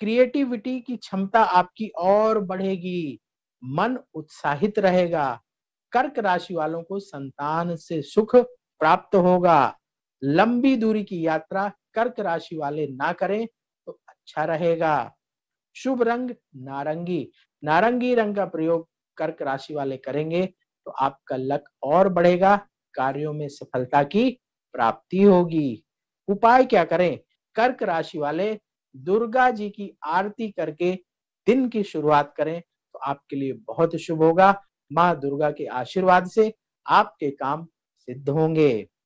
Creativity की क्षमता आपकी और बढ़ेगी, मन उत्साहित रहेगा। कर्क राशि वालों को संतान से सुख प्राप्त होगा। लंबी दूरी की यात्रा कर्क राशि वाले ना करें तो अच्छा रहेगा। शुभ रंग नारंगी, नारंगी रंग का प्रयोग कर्क राशि वाले करेंगे तो आपका लक और बढ़ेगा, कार्यों में सफलता की प्राप्ति होगी। उपाय क्या करें? कर्क राशि वाले दुर्गा जी की आरती करके दिन की शुरुआत करें तो आपके लिए बहुत शुभ होगा। माँ दुर्गा के आशीर्वाद से आपके काम सिद्ध होंगे।